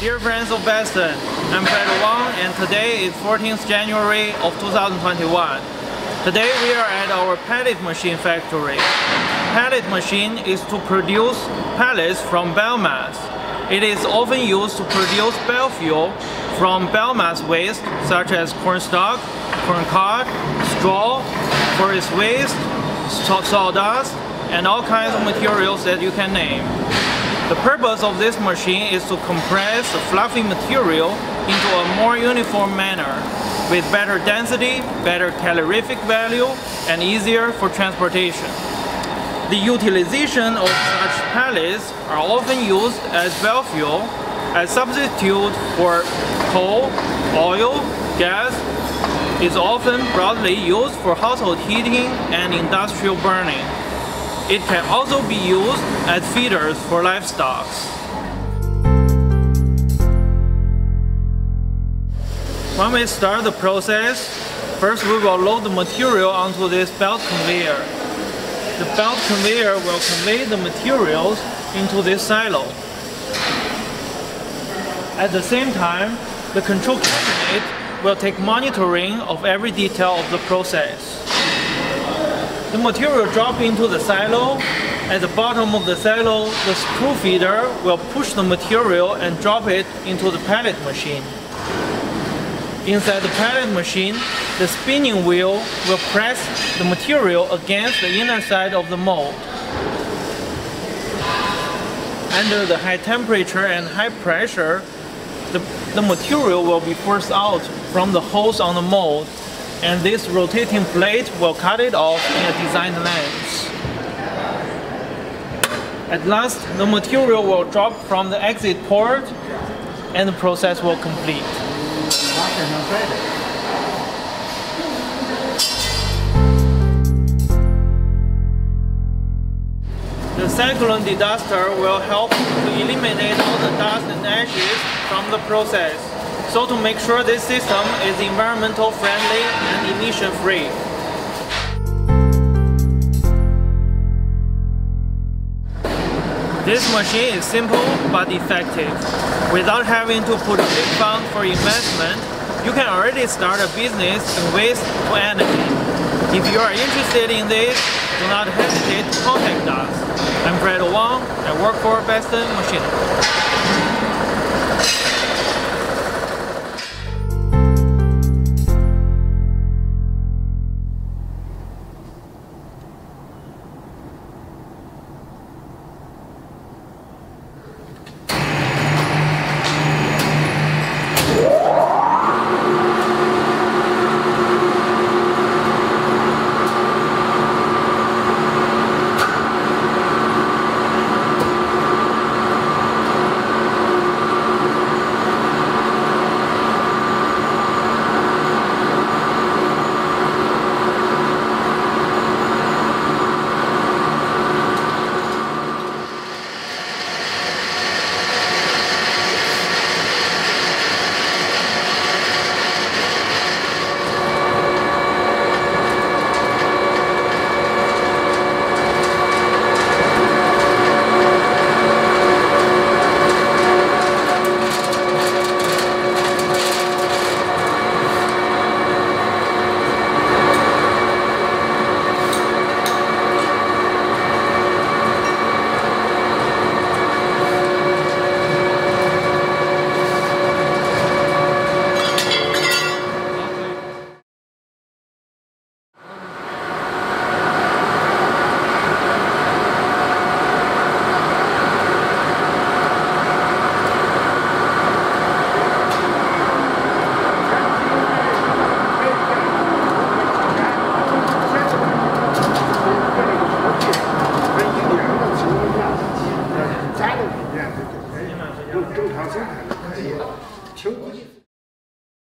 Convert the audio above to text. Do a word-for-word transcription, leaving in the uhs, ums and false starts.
Dear friends of Beston, I'm Fredo Wang, and today is fourteenth January of two thousand twenty-one. Today we are at our pellet machine factory. Pellet machine is to produce pellets from biomass. It is often used to produce biofuel from biomass waste such as corn stalk, corn cob, straw, forest waste, sawdust, and all kinds of materials that you can name. The purpose of this machine is to compress the fluffy material into a more uniform manner, with better density, better calorific value, and easier for transportation. The utilization of such pellets are often used as biofuel, as substitute for coal, oil, gas. Is often broadly used for household heating and industrial burning. It can also be used as feeders for livestock. When we start the process, first we will load the material onto this belt conveyor. The belt conveyor will convey the materials into this silo. At the same time, the control cabinet will take monitoring of every detail of the process. The material drops into the silo. At the bottom of the silo, the screw feeder will push the material and drop it into the pellet machine. Inside the pellet machine, the spinning wheel will press the material against the inner side of the mold. Under the high temperature and high pressure, the, the material will be forced out from the holes on the mold, and this rotating plate will cut it off in a designed length. At last, the material will drop from the exit port and the process will complete. The cyclone disaster will help to eliminate all the dust and ashes from the process, so to make sure this system is environmental friendly and emission free. This machine is simple but effective. Without having to put a big fund for investment, you can already start a business in waste to energy. If you are interested in this, do not hesitate to contact us. I'm Fredo Wang. I work for Beston Machine.